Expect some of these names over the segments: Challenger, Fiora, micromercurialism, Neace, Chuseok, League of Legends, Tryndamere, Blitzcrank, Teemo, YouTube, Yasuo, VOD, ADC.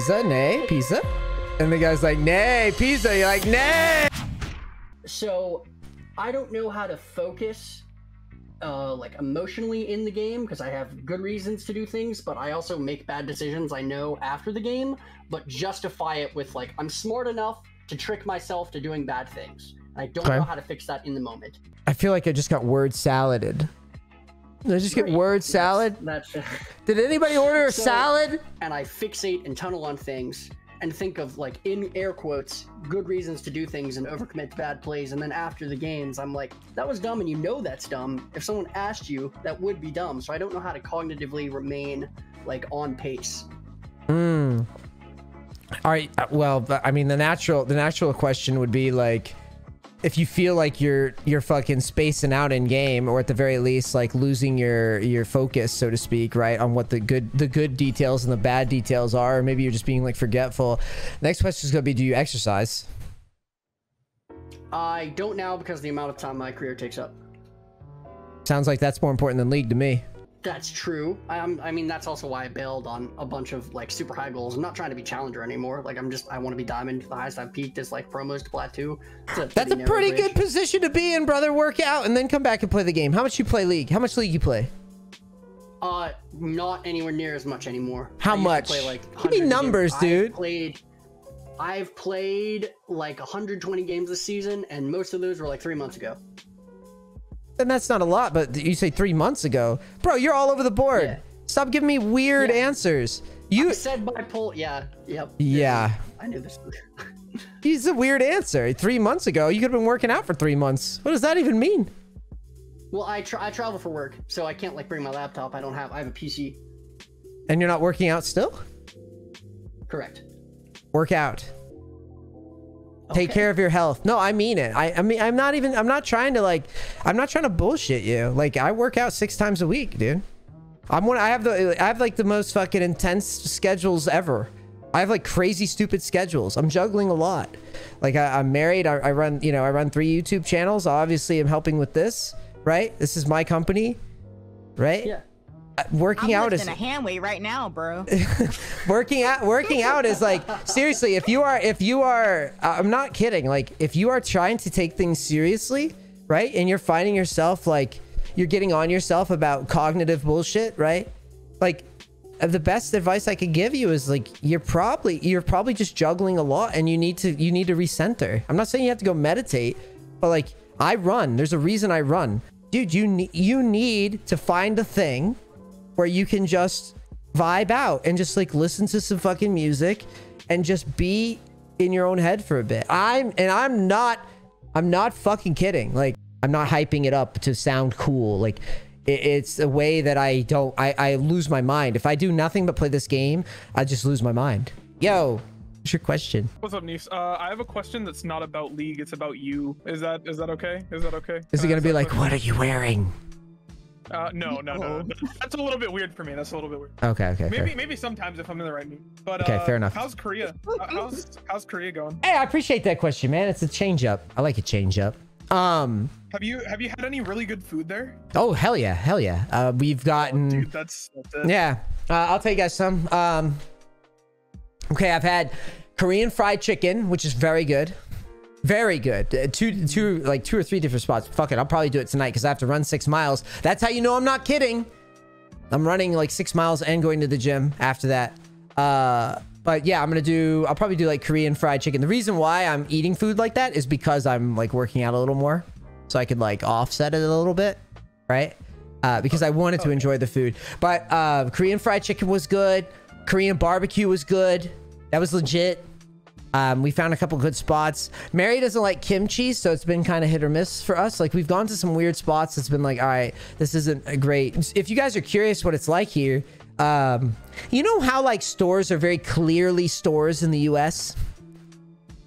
Pizza, nay, pizza. And the guy's like, nay, pizza. You're like, nay. So I don't know how to focus like emotionally in the game because I have good reasons to do things, but I also make bad decisions, I know, after the game, but justify it with like, I'm smart enough to trick myself to doing bad things. I don't know how to fix that in the moment. I feel like I just got word saladed. Did I just get word salad? That's did anybody order a salad? And I fixate and tunnel on things and think of, like, in air quotes, good reasons to do things and overcommit to bad plays. And then after the games, I'm like, that was dumb. And you know that's dumb. If someone asked you, that would be dumb. So I don't know how to cognitively remain, like, on pace. Mm. All right. Well, I mean, the natural question would be, like, if you feel like you're fucking spacing out in game, or at the very least like losing your focus, so to speak, right, on what the good details and the bad details are, or maybe you're just being like forgetful. Next question is gonna be, do you exercise? I don't now because of the amount of time my career takes up. Sounds like that's more important than League to me. That's true. I mean, that's also why I bailed on a bunch of like super high goals. I'm not trying to be challenger anymore. Like I want to be diamond. The highest I've peaked is like promos to plat 2. That's a pretty good position to be in, brother. Work out and then come back and play the game. How much you play League? How much League you play? Not anywhere near as much anymore. How much? Play like give me numbers, dude. I've played like 120 games this season, and most of those were like 3 months ago. And that's not a lot, but you say 3 months ago, bro. You're all over the board. Yeah. Stop giving me weird answers. You I said my poll. Yeah. Yep. Yeah. I knew this. He's a weird answer. 3 months ago, you could have been working out for 3 months. What does that even mean? Well, I travel for work, so I can't like bring my laptop. I have a PC. And you're not working out still? Correct. Work out. Take care of your health. No, I mean it. I mean, I'm not trying to bullshit you. Like, I work out 6 times a week, dude. I have like the most fucking intense schedules ever. I have like crazy, stupid schedules. I'm juggling a lot. Like I'm married. I run 3 YouTube channels. Obviously I'm helping with this, right? This is my company, right? Yeah. Working out is in a hand way right now, bro. working out is like, seriously, if you are I'm not kidding, like if you are trying to take things seriously, right, and you're finding yourself like you're getting on yourself about cognitive bullshit, right, like the best advice I could give you is like you're probably just juggling a lot and you need to recenter. I'm not saying you have to go meditate, but like I run. There's a reason I run, dude. You need to find a thing where you can just vibe out and just like listen to some fucking music and just be in your own head for a bit. I'm not fucking kidding. Like I'm not hyping it up to sound cool. Like it's a way that I lose my mind. If I do nothing but play this game, I just lose my mind. Yo, what's your question? What's up, Neefs? I have a question that's not about League. It's about you. Is that okay? Is that okay? Is it gonna be like, what are you wearing? No. That's a little bit weird for me. That's a little bit weird. Okay. Maybe sometimes if I'm in the right mood. But okay, fair enough. How's Korea? How's Korea going? Hey, I appreciate that question, man. It's a change up. I like a change up. Have you had any really good food there? Oh, hell yeah. We've gotten. Oh, dude, that's it. Yeah. I'll tell you guys some. Okay, I've had Korean fried chicken, which is very good. Very good. Two or three different spots. Fuck it, I'll probably do it tonight because I have to run 6 miles. That's how you know I'm not kidding. I'm running like 6 miles and going to the gym after that. But yeah, I'll probably do like Korean fried chicken. The reason why I'm eating food like that is because I'm like working out a little more, so I could like offset it a little bit, right? Because I wanted to enjoy the food. But Korean fried chicken was good. Korean barbecue was good. That was legit. We found a couple good spots. Mary doesn't like kimchi, so it's been kind of hit or miss for us. Like, we've gone to some weird spots. It's been like, all right, this isn't great. If you guys are curious what it's like here, you know how like stores are very clearly stores in the US?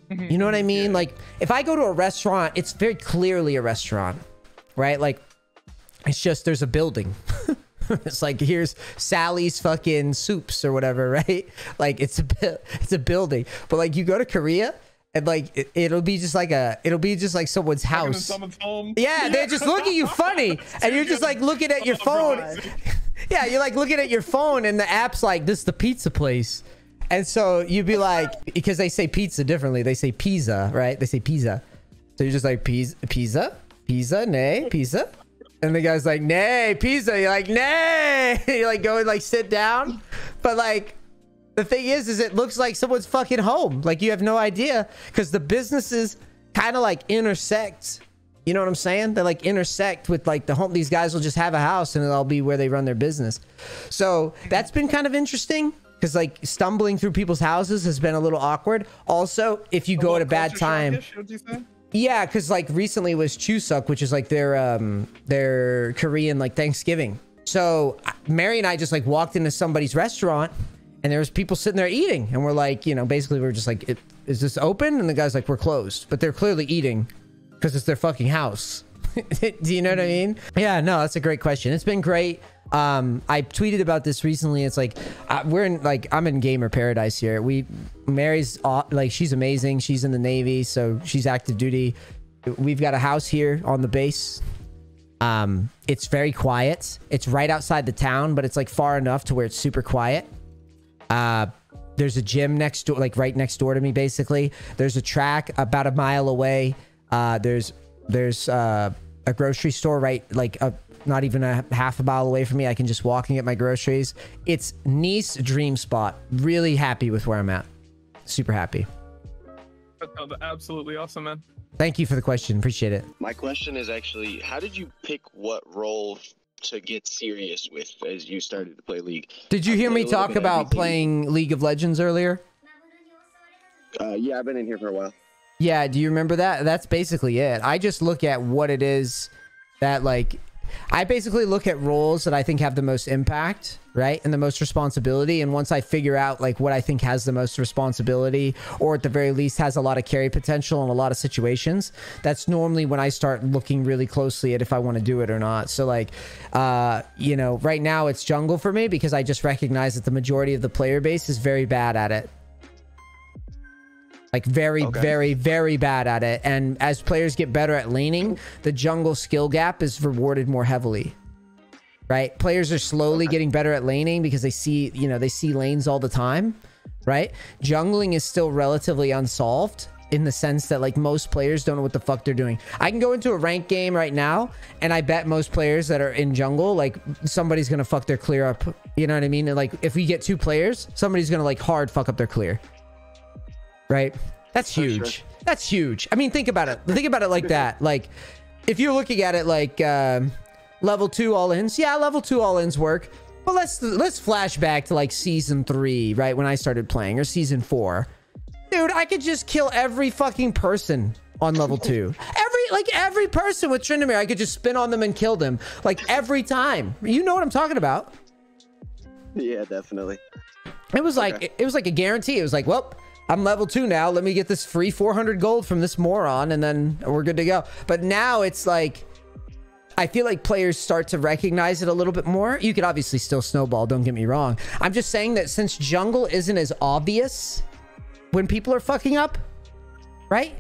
You know what I mean? Yeah. Like, if I go to a restaurant, it's very clearly a restaurant, right? Like, it's just, there's a building. It's like, here's Sally's fucking soups or whatever, right? Like it's a building. But like you go to Korea and like it'll be just like someone's house. Yeah, they're just looking at you funny and you're just like looking at your phone. Yeah, you're like looking at your phone and the app's like, this is the pizza place. And so you'd be like, because they say pizza differently. They say pizza, right? They say pizza. So you're just like, pizza? Pizza? Nay? Pizza? And the guy's like, nay, pizza. You're like, nay. You like go and like sit down. But like, the thing is it looks like someone's fucking home. Like you have no idea because the businesses kind of like intersect. You know what I'm saying? They like intersect with like the home. These guys will just have a house and it'll be where they run their business. So that's been kind of interesting. Because like stumbling through people's houses has been a little awkward. Also, if you go at a bad time, yeah, because like recently was Chuseok, which is like their Korean like Thanksgiving. So Mary and I just like walked into somebody's restaurant, and there was people sitting there eating, and we're like, you know, basically we're just like, is this open? And the guy's like, we're closed, but they're clearly eating because it's their fucking house. Do you know what I mean? Yeah, no, that's a great question. It's been great. I tweeted about this recently. It's like, we're in like, I'm in gamer paradise here. Mary's like, she's amazing. She's in the Navy. So she's active duty. We've got a house here on the base. It's very quiet. It's right outside the town, but it's like far enough to where it's super quiet. There's a gym next door, like right next door to me, basically. There's a track about a mile away. There's a grocery store, right? Like not even a half a mile away from me. I can just walk and get my groceries. It's Nice dream spot. Really happy with where I'm at. Super happy. Absolutely awesome, man. Thank you for the question. Appreciate it. My question is actually, how did you pick what role to get serious with as you started to play League? Did you hear me talk about playing League of Legends earlier? Yeah, I've been in here for a while. Yeah, do you remember that? That's basically it. I just look at what it is that like... I basically look at roles that I think have the most impact, right? And the most responsibility. And once I figure out like what I think has the most responsibility, or at the very least has a lot of carry potential in a lot of situations, that's normally when I start looking really closely at if I want to do it or not. So like, you know, right now it's jungle for me because I just recognize that the majority of the player base is very bad at it. Like very, very, very bad at it. And as players get better at laning, the jungle skill gap is rewarded more heavily, right? Players are slowly getting better at laning because they see, you know, they see lanes all the time, right? Jungling is still relatively unsolved in the sense that like most players don't know what the fuck they're doing. I can go into a ranked game right now and I bet most players that are in jungle, like somebody's going to fuck their clear up. You know what I mean? And like, if we get two players, somebody's going to like hard fuck up their clear. Right? That's huge. Sure. That's huge. I mean, think about it. Think about it like that. Like, if you're looking at it like level 2 all-ins, yeah, level 2 all-ins work. But let's flash back to like season 3, right? When I started playing, or season 4. Dude, I could just kill every fucking person on level 2. Every person with Tryndamere, I could just spin on them and kill them. Like every time. You know what I'm talking about. Yeah, definitely. It was like, it was like a guarantee. It was like, well, I'm level 2 now. Let me get this free 400 gold from this moron, and then we're good to go. But now it's like, I feel like players start to recognize it a little bit more. You could obviously still snowball, don't get me wrong. I'm just saying that since jungle isn't as obvious when people are fucking up, right?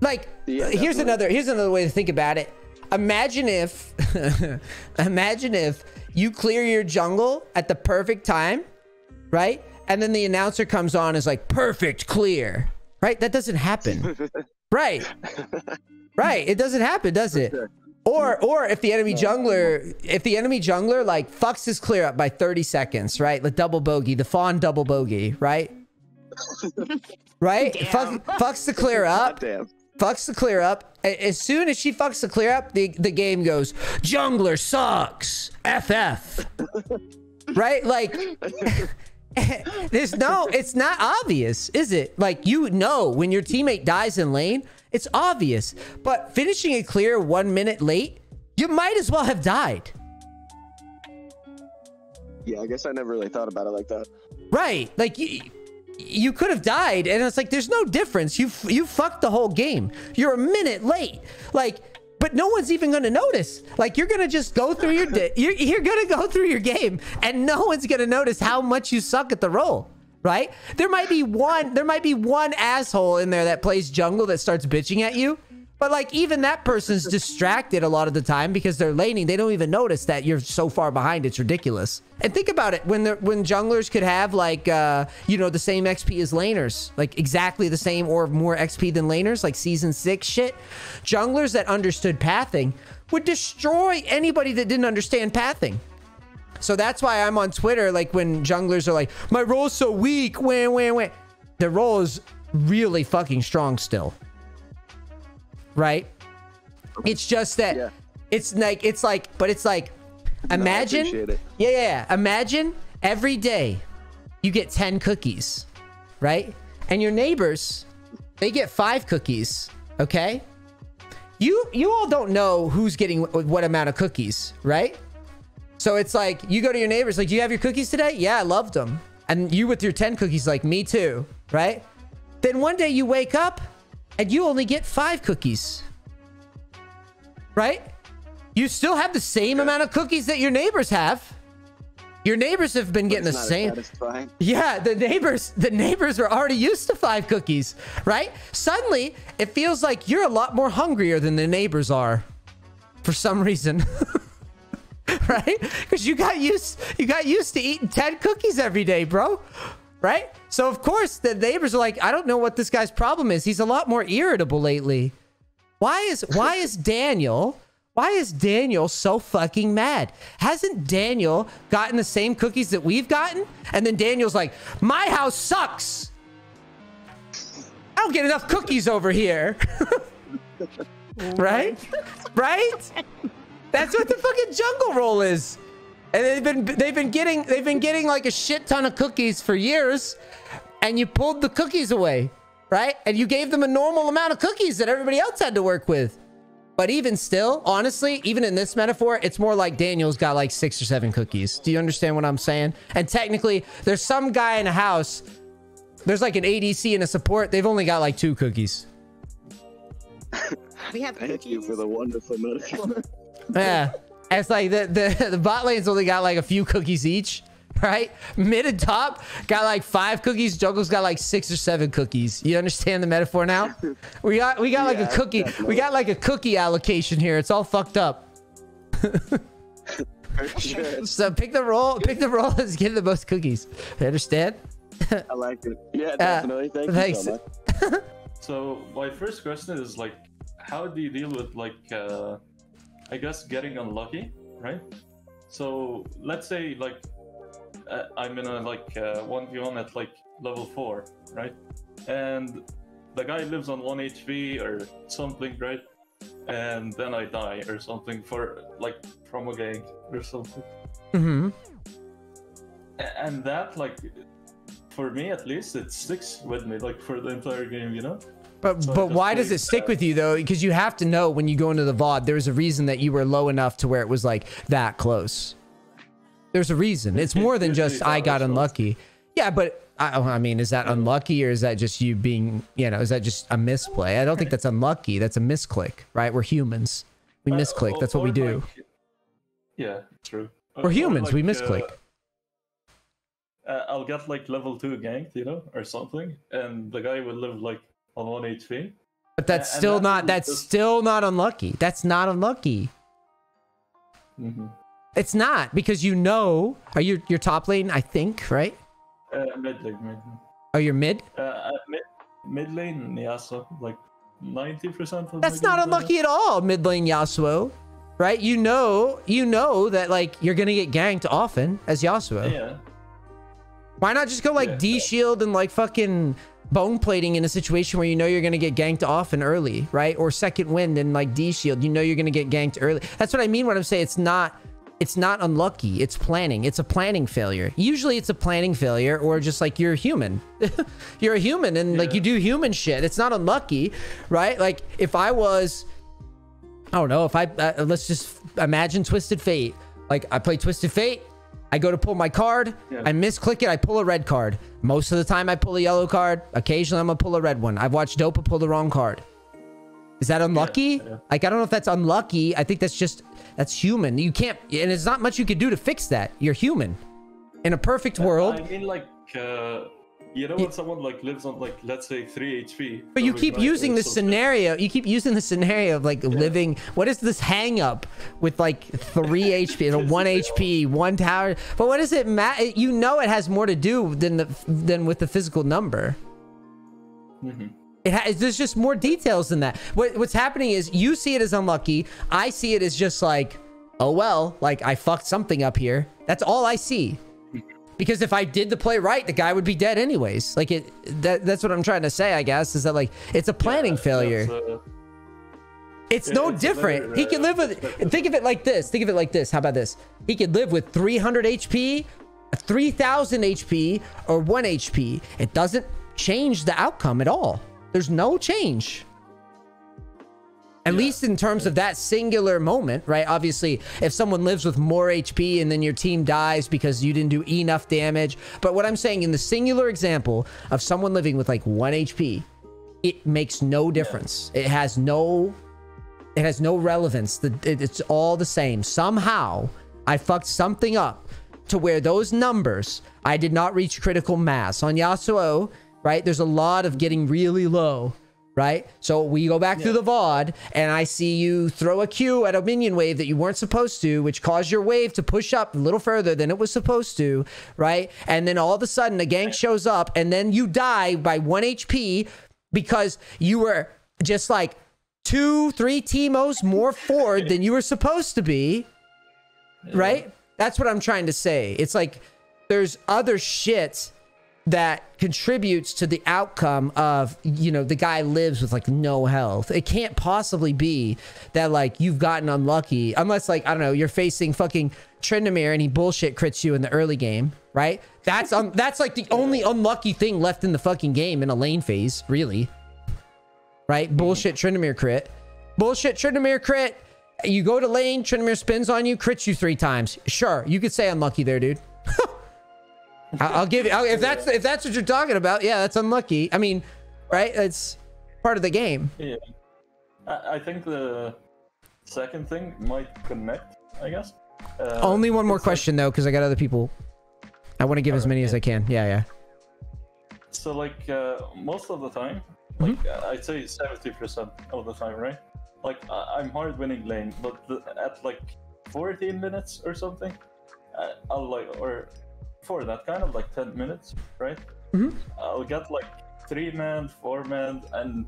Like, yeah, here's another way to think about it. Imagine if, imagine if you clear your jungle at the perfect time, right? And then the announcer comes on is like, perfect clear, right? That doesn't happen. Right. Right. It doesn't happen, does it? Or if the enemy jungler, like fucks his clear up by 30 seconds, right? The double bogey, the Fawn double bogey, right? Right. Fucks the clear up. Damn. Fucks the clear up. As soon as she fucks the clear up, the game goes, jungler sucks. FF. Right? Like... There's no, it's not obvious, is it? Like, you know, when your teammate dies in lane, it's obvious, but finishing a clear 1 minute late, you might as well have died. Yeah, I guess I never really thought about it like that. Right. Like you could have died, and it's like, there's no difference. You fucked the whole game. You're a minute late. Like, but no one's even going to notice. Like, you're going to just go through your day. You're going to go through your game, and no one's going to notice how much you suck at the role, right? There might be one asshole in there that plays jungle that starts bitching at you. But like, even that person's distracted a lot of the time because they're laning. They don't even notice that you're so far behind. It's ridiculous. And think about it, when junglers could have like, you know, the same XP as laners, like exactly the same or more XP than laners, like Season 6 shit. Junglers that understood pathing would destroy anybody that didn't understand pathing. So that's why I'm on Twitter, like when junglers are like, my role's so weak, wah, wah, wah. The role is really fucking strong still. Right? It's just that it's like imagine, no, imagine every day you get 10 cookies, right? And your neighbors, they get 5 cookies, okay? You all don't know who's getting what amount of cookies, right? So it's like, you go to your neighbors, like, do you have your cookies today? Yeah, I loved them. And you with your 10 cookies, like, me too, right? Then one day you wake up and you only get 5 cookies, right? You still have the same amount of cookies that your neighbors have. Your neighbors have been getting the same. Yeah, the neighbors are already used to 5 cookies, right? Suddenly, it feels like you're a lot more hungrier than the neighbors are for some reason. Right? Because you got used to eating 10 cookies every day, bro. Right? So of course the neighbors are like, I don't know what this guy's problem is. He's a lot more irritable lately. Why is Daniel so fucking mad? Hasn't Daniel gotten the same cookies that we've gotten? And then Daniel's like, my house sucks. I don't get enough cookies over here. Right? Right? That's what the fucking jungle role is. And they've been getting like a shit ton of cookies for years, and you pulled the cookies away, right? And you gave them a normal amount of cookies that everybody else had to work with. But even still, honestly, even in this metaphor, it's more like Daniel's got like 6 or 7 cookies. Do you understand what I'm saying? And technically, there's some guy in a house, there's like an ADC and a support, they've only got like 2 cookies. We have cookies. Thank you for the wonderful metaphor. Yeah, it's like the bot lane's only got like a few cookies each, right? Mid and top got like 5 cookies. Jungle's got like 6 or 7 cookies. You understand the metaphor now? We got like a cookie. Definitely. We got like a cookie allocation here. It's all fucked up. For sure. So pick the role. Pick the role that's getting the most cookies. You understand? I like it. Yeah, definitely. Thanks so much. So my first question is like, how do you deal with like? I guess getting unlucky, right? So let's say like I'm in a like 1v1 at like level 4, right? And the guy lives on 1 HP or something, right? And then I die or something for like from a gang or something. Mm-hmm. And that like for me at least it sticks with me like for the entire game, you know? But why does it stick with you though? Because you have to know when you go into the VOD, there's a reason that you were low enough to where it was like that close. There's a reason. It's more than just I got unlucky. Yeah, but I mean, is that unlucky or is that just you being, you know, is that just a misplay? I don't think that's unlucky. That's a misclick, right? We're humans. We misclick. That's what we do. Like, yeah, true. We're humans. Like, we misclick. I'll get like level 2 ganked, you know, or something, and the guy would live like on 1 HP, but that's still not. That's still not unlucky. That's not unlucky. Mm-hmm. It's not because you know. Are your top lane? I think right. Mid lane. Oh, you're mid. Mid lane Yasuo, like 90%. That's not unlucky at all. Mid lane Yasuo, right? You know that like you're gonna get ganked often as Yasuo. Yeah. Why not just go like D shield and like fucking bone plating in a situation where you know you're going to get ganked off and early, right? Or second wind and like D shield, you know you're going to get ganked early. That's what I mean when I'm saying it's not unlucky. It's planning. It's a planning failure. Usually it's a planning failure or just like you're a human. You're a human and like you do human shit. It's not unlucky, right? Like if I was, I don't know, if I, let's just imagine Twisted Fate. Like I play Twisted Fate. I go to pull my card, I misclick it, I pull a red card. Most of the time I pull a yellow card. Occasionally I'm gonna pull a red one. I've watched Dopa pull the wrong card. Is that unlucky? Yeah. Like, I don't know if that's unlucky. I think that's just, that's human. You can't, and it's not much you can do to fix that. You're human. In a perfect world. I mean like, You know, when someone like lives on like, let's say 3 HP. But you keep using this scenario. You keep using the scenario of like living. What is this hang up with like 3 HP and 1 HP, 1 tower? But what does it matter? You know, it has more to do than with the physical number. Mm-hmm. There's just more details than that. What's happening is you see it as unlucky. I see it as just like, oh, well, like I fucked something up here. That's all I see. Because if I did the play right, the guy would be dead anyways. Like that's what I'm trying to say, I guess, is that like it's a planning failure. It's different. He can live with. Think of it like this. Think of it like this. How about this? He could live with 300 HP, 3,000 HP, or 1 HP. It doesn't change the outcome at all. There's no change. At least in terms of that singular moment, right? Obviously, if someone lives with more HP and then your team dies because you didn't do enough damage. But what I'm saying in the singular example of someone living with like 1 HP, it makes no difference. It has no relevance. It's all the same. Somehow, I fucked something up to where those numbers, I did not reach critical mass. On Yasuo, right, there's a lot of getting really low. Right? So we go back through the VOD and I see you throw a Q at a minion wave that you weren't supposed to, which caused your wave to push up a little further than it was supposed to. Right? And then all of a sudden a gank shows up and then you die by 1 HP because you were just like 2, 3 Teemos more forward than you were supposed to be. Right? That's what I'm trying to say. It's like there's other shit that contributes to the outcome of, you know, the guy lives with like no health. It can't possibly be that like you've gotten unlucky unless like, I don't know, you're facing fucking Tryndamere and he bullshit crits you in the early game, right? That's like the only unlucky thing left in the fucking game in a lane phase, really, right? Bullshit Tryndamere crit. Bullshit Tryndamere crit. You go to lane, Tryndamere spins on you, crits you 3 times. Sure, you could say unlucky there, dude. I'll give you, if that's what you're talking about, yeah, that's unlucky. I mean, right? It's part of the game. Yeah, I think the second thing might connect, I guess. Only one more question though, because I got other people. I want to give as many as I can. Yeah. So like most of the time, like I'd say 70% of the time, right? Like I'm hard winning lane, but at like 14 minutes or something, I'll like for that kind of like 10 minutes, right? I'll get like 3-man, 4-man, and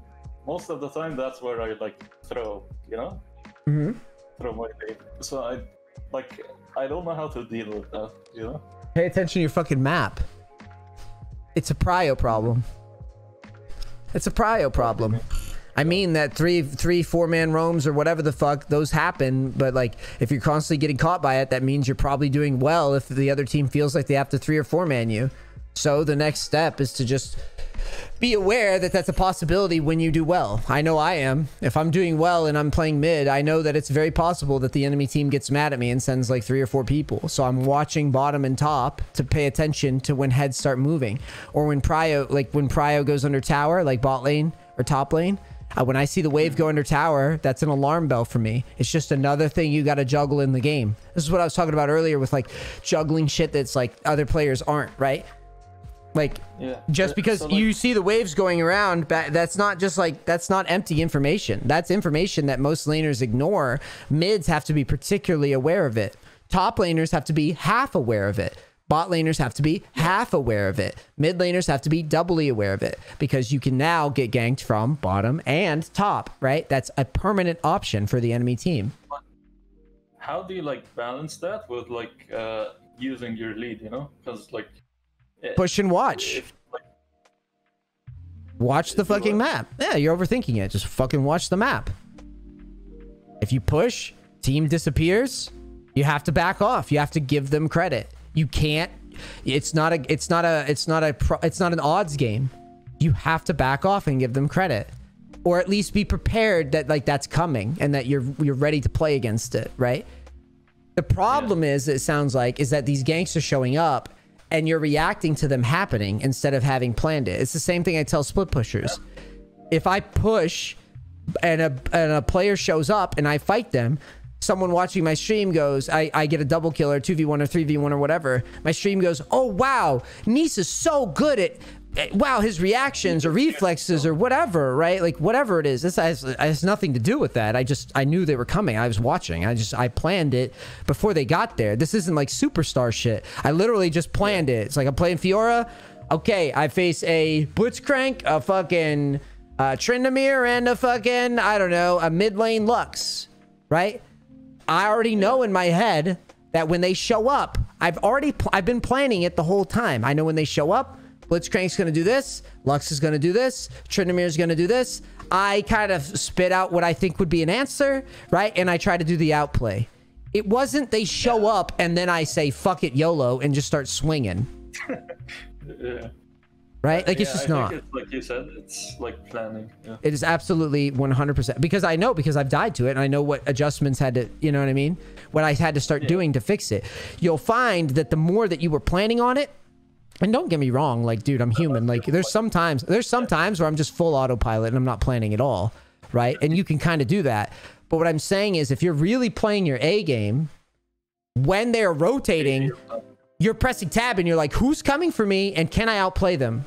most of the time that's where I like throw, you know, throw my name. So I don't know how to deal with that, you know. Pay attention to your fucking map. It's a prio problem. It's a prio problem. I mean that 3-4-man roams or whatever the fuck, those happen, but like if you're constantly getting caught by it, that means you're probably doing well if the other team feels like they have to 3- or 4-man you. So the next step is to just be aware that that's a possibility when you do well. I know I am. If I'm doing well and I'm playing mid, I know that it's very possible that the enemy team gets mad at me and sends like 3 or 4 people. So I'm watching bottom and top to pay attention to when heads start moving or when prio, like when prio goes under tower, like bot lane or top lane. When I see the wave go under tower, that's an alarm bell for me. It's just another thing you got to juggle in the game. This is what I was talking about earlier with like juggling shit that's like other players aren't, right? Like just because you see the waves going around, that's not just like, that's not empty information. That's information that most laners ignore. Mids have to be particularly aware of it. Top laners have to be half aware of it. Bot laners have to be half aware of it. Mid laners have to be doubly aware of it because you can now get ganked from bottom and top, right? That's a permanent option for the enemy team. How do you like balance that with like using your lead, you know? Because like push and watch. Watch the fucking map. Yeah, you're overthinking it. Just fucking watch the map. If you push, team disappears. You have to back off. You have to give them credit. You can't, it's not an odds game. You have to back off and give them credit, or at least be prepared that like that's coming and that you're ready to play against it. Right. The problem is, it sounds like, is that these ganks are showing up and you're reacting to them happening instead of having planned it. It's the same thing I tell split pushers. If I push and a player shows up and I fight them, someone watching my stream goes, I get a double kill or 2v1 or 3v1 or whatever. My stream goes, oh wow, Nisa's so good at wow, his reactions or reflexes or whatever, right? Like whatever it is, this has nothing to do with that. I knew they were coming. I was watching. I planned it before they got there. This isn't like superstar shit. I literally just planned it. It's like I'm playing Fiora. Okay, I face a Blitzcrank, a fucking Tryndamere, and a fucking, I don't know, a mid lane Lux, right? I already know in my head that when they show up, I've been planning it the whole time. I know when they show up, Blitzcrank's gonna do this, Lux is gonna do this, Tryndamere's gonna do this. I kind of spit out what I think would be an answer, right? And I try to do the outplay. It wasn't they show up and then I say, fuck it, YOLO, and just start swinging. Yeah. Right? Like, yeah, it's just not. It's like you said, it's like planning. Yeah. It is absolutely 100%. Because I know, because I've died to it, and I know what adjustments had to, you know what I mean? What I had to start doing to fix it. You'll find that the more that you were planning on it, and don't get me wrong, like, dude, I'm human. Like, there's some times where I'm just full autopilot and I'm not planning at all, right? And you can kind of do that. But what I'm saying is, if you're really playing your A game, when they're rotating, you're pressing tab and you're like, who's coming for me and can I outplay them?